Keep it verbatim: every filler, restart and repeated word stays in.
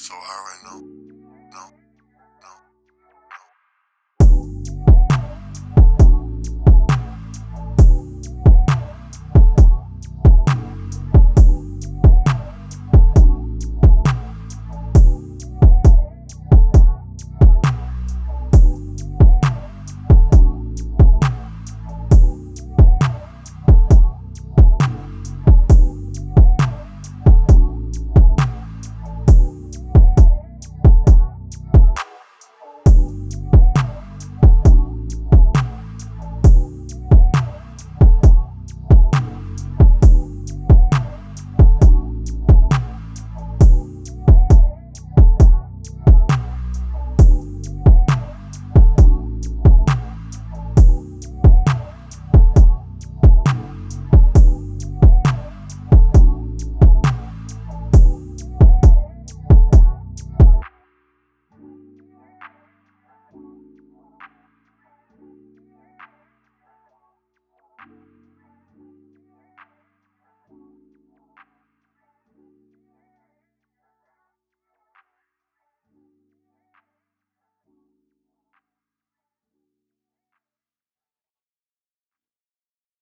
So high right now.